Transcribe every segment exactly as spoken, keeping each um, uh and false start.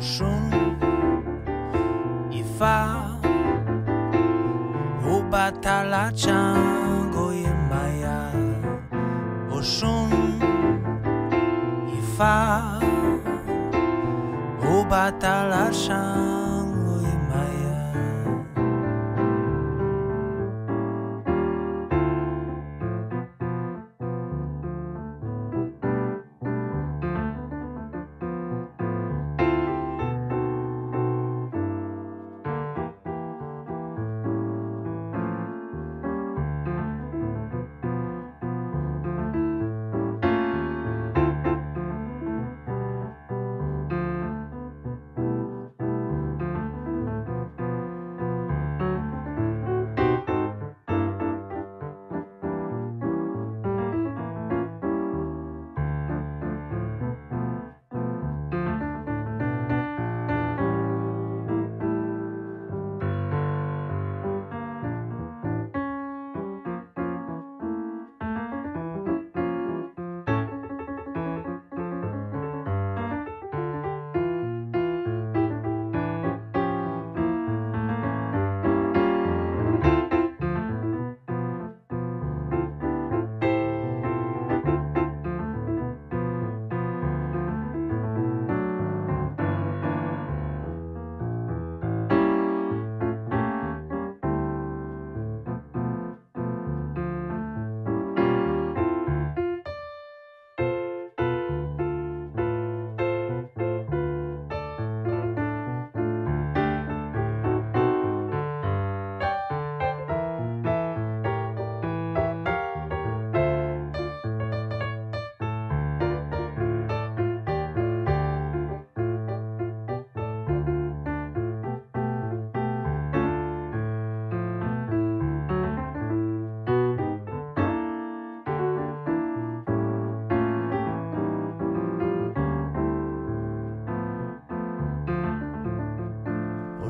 Shun Ifa Obatala Chango Yemaya Oshun Ifa Obatala Chango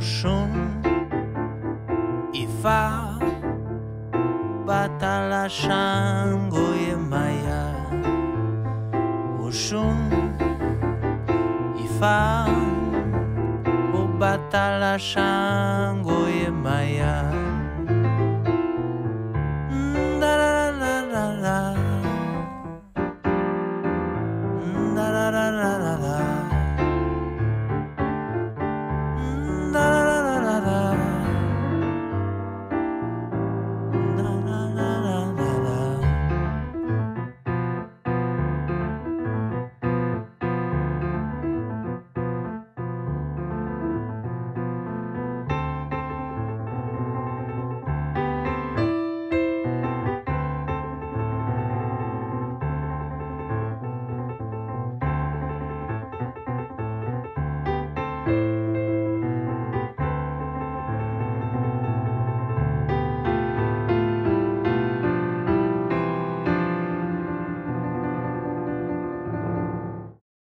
Shun Ifa Batala Shango Yemaya Oshun Ifa Batala Shango Yemaya.